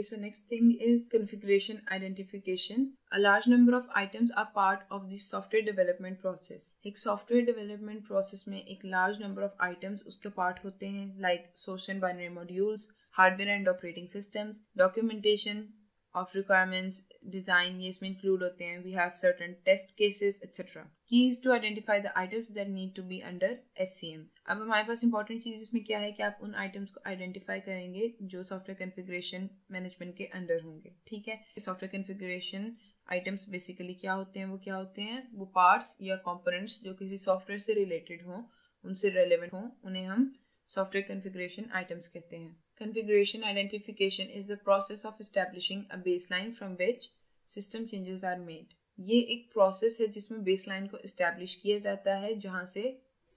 Okay, so next thing is configuration identification. A large number of items are part of the software development process. एक software development process में एक large number of items उसके part होते हैं, like source and binary modules, hardware and operating systems, documentation of requirements, design, ये इसमें include होते हैं. We have certain test cases, etc. Keys to identify the items that need to be under SCM. अब हमारे पास important चीज़ इसमें क्या है कि आप उन items को identify करेंगे जो software configuration management के under होंगे. ठीक है? Software configuration आइटम्स बेसिकली क्या होते हैं, वो क्या होते हैं, वो पार्ट्स या कंपोनेंट्स जो किसी सॉफ्टवेयर से रिलेटेड हों, उनसे रेलेवेंट हों, उन्हें हम सॉफ्टवेयर कॉन्फ़िगरेशन आइटम्स कहते हैं. Configuration identification is the process of establishing a baseline from which system changes are made. ये एक प्रोसेस है जिसमें बेसलाइन को एस्टैब्लिश किया जाता है, जहाँ से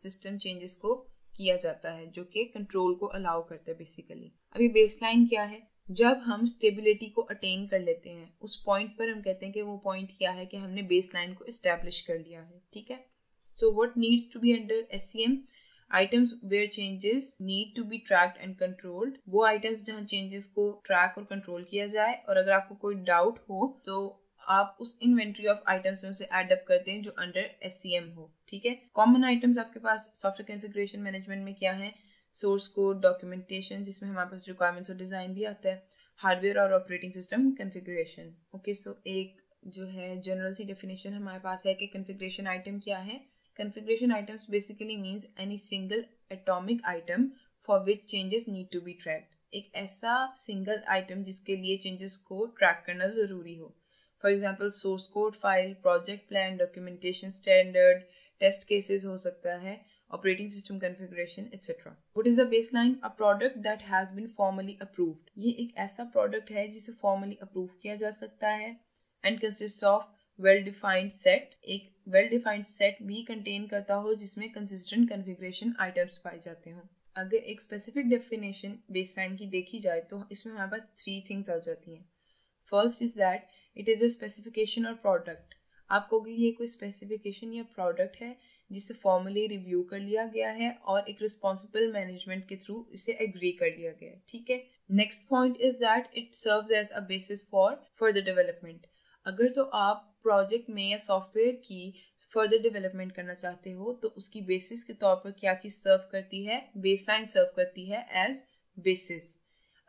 सिस्टम चेंजेस को किया जाता है जो कि कंट्रोल को अलाउ करता है बेसिकली. अभी बेसलाइन क्या है? जब हम स्टेबिलिटी को अटेन कर लेते हैं उस पॉइंट पर हम कहते हैं कि वो पॉइंट क्या है कि हमने बेसलाइन को एस्टैब्लिश कर लिया है. ठीक है. So what needs to be under SCM? Items where changes need to be tracked and controlled. वो आइटम्स जहां चेंजेस को ट्रैक और कंट्रोल किया जाए, और अगर आपको कोई डाउट हो तो आप उस इन्वेंट्री ऑफ आइटम्स में उसे ऐड अप करते हैं जो अंडर एससीएम हो. ठीक है. कॉमन आइटम्स आपके पास सॉफ्टवेयर कॉन्फ़िगरेशन मैनेजमेंट में क्या है? सोर्स कोड, डॉक्यूमेंटेशन जिसमें हमारे पास रिक्वायरमेंट्स और डिज़ाइन भी आता है, हार्डवेयर और operating system configuration. Okay, so एक जो है जनरल सी डेफिनेशन हमारे पास है कि कॉन्फ़िगरेशन आइटम क्या है. Configuration items basically means any single atomic item for which changes need to be tracked. एक ऐसा सिंगल आइटम जिसके लिए चेंजेस को ट्रैक करना ज़रूरी हो. For example source code file, project plan, documentation standard, test cases हो सकता है, operating system configuration, etc. What is a baseline? A product that has been formally approved. ये एक ऐसा product है जिसे formally approve किया जा सकता है and consists of well-defined set. एक well-defined set भी contain करता हो जिसमें consistent configuration items पाए जाते हों. अगर एक specific definition baseline की देखी जाए तो इसमें हमारे पास 3 things आ जाती हैं. First is that it is a specification or product. आप कहोगे ये कोई specification या product है जिसे फॉर्मली रिव्यू कर लिया गया है और एक रिस्पॉन्सिबल मैनेजमेंट के थ्रू इसे एग्री कर लिया गया है. ठीक है. Next point is that it serves as a basis for further development. अगर तो आप प्रोजेक्ट में या सॉफ्टवेयर की फर्दर डेवलपमेंट करना चाहते हो तो उसकी बेसिस के तौर पर क्या चीज़ सर्व करती है? बेसलाइन सर्व करती है एज बेसिस.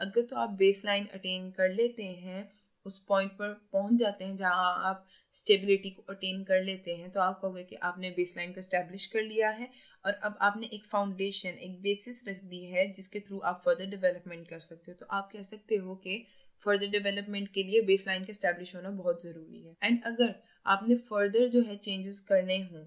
अगर तो आप बेसलाइन अटेन कर लेते हैं, उस पॉइंट पर पहुंच जाते हैं जहां आप स्टेबिलिटी को अटेन कर लेते हैं, तो आप कहोगे कि आपने बेसलाइन को एस्टैब्लिश कर लिया है और अब आपने एक फाउंडेशन, एक बेसिस रख दी है जिसके थ्रू आप फर्दर डेवलपमेंट कर सकते हो. तो आप कह सकते हो कि फर्दर डेवलपमेंट के लिए बेसलाइन का एस्टैब्लिश होना बहुत ज़रूरी है. एंड अगर आपने फर्दर जो है चेंजेस करने हों,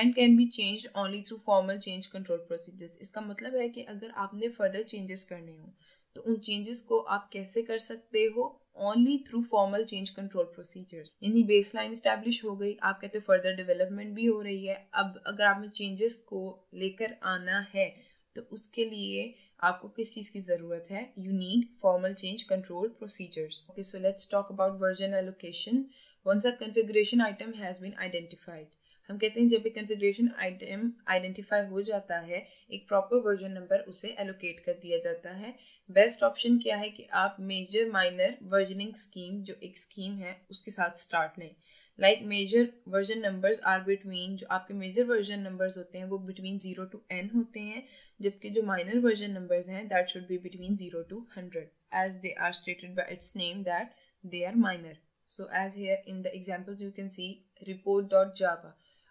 and can be changed only through formal change control procedures. इसका मतलब है कि अगर आपने फर्दर चेंजेस करने हों तो उन चेंजेस को आप कैसे कर सकते हो? Only through formal change control procedures. यानी बेसलाइन एस्टैब्लिश हो गई, आप कहते हो फर्दर डेवलपमेंट भी हो रही है. अब अगर आप में चेंजेस को लेकर आना है तो उसके लिए आपको किस चीज़ की ज़रूरत है? You need formal change control procedures. Okay, so let's talk about version allocation. Once a configuration item has been identified, हम कहते हैं जब एक कॉन्फ़िगरेशन आइटम आइडेंटिफाई हो जाता है, एक प्रॉपर वर्जन नंबर उसे एलोकेट कर दिया जाता है. बेस्ट ऑप्शन क्या है कि आप मेजर माइनर वर्जनिंग स्कीम जो एक स्कीम है उसके साथ स्टार्ट लें. Like major version numbers are between, जो आपके मेजर वर्जन नंबर्स होते हैं वो बिटवीन 0 to n होते हैं, जबकि जो माइनर वर्जन नंबर्स हैं that should be between 0 to 100 as they are stated by its name that they are minor. So as here in the examples you can see report.java.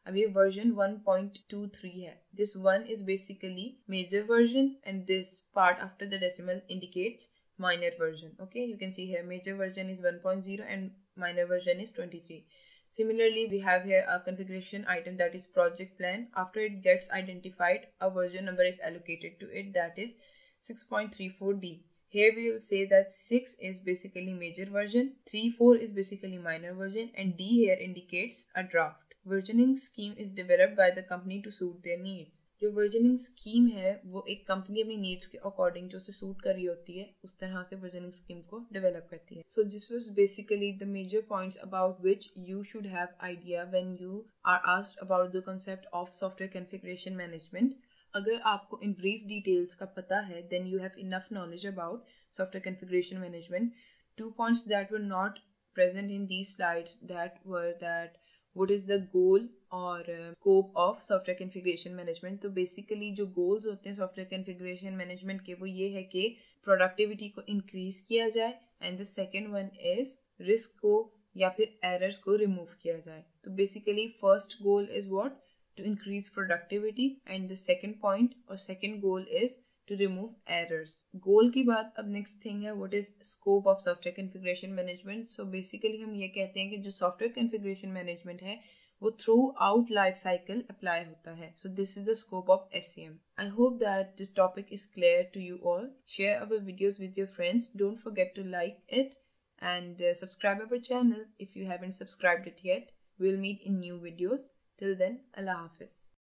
अब ये version 1.23 है. This one is basically major version and this part after the decimal indicates minor version. Okay, you can see here major version is 1.0 and minor version is 23. Similarly, we have here a configuration item that is project plan. After it gets identified, a version number is allocated to it, that is 6.34d. Here we will say that 6 is basically major version, 3.4 is basically minor version, and d here indicates a draft. Versioning scheme is developed by the company to suit their needs. जो versioning scheme है वो एक company अपनी needs के according जो उसे suit कर रही होती है उस तरह से वर्जनिंग स्कीम को डेवलप करती है. So this was basically the major points about which you should have idea when you are asked about the concept of software configuration management. अगर आपको इन ब्रीफ डिटेल्स का पता है then you have enough knowledge about software configuration management two points that were not present in these slides, that were that what is the goal or scope of software configuration management. तो basically जो goals होते हैं software configuration management के वो ये है कि productivity को increase किया जाए, and the second one is risk को या फिर errors को remove किया जाए. तो basically first goal is what? To increase productivity, and the second point or second goal is to remove errors. Goal की बात अब next thing है what is scope of software configuration management. So basically हम ये कहते हैं कि जो software configuration management है वो throughout life cycle apply होता है. So this is the scope of SCM. I hope that this topic is clear to you all. Share our videos with your friends. Don't forget to like it and subscribe our channel if you haven't subscribed it yet. We'll meet in new videos. Till then, Allah Hafiz.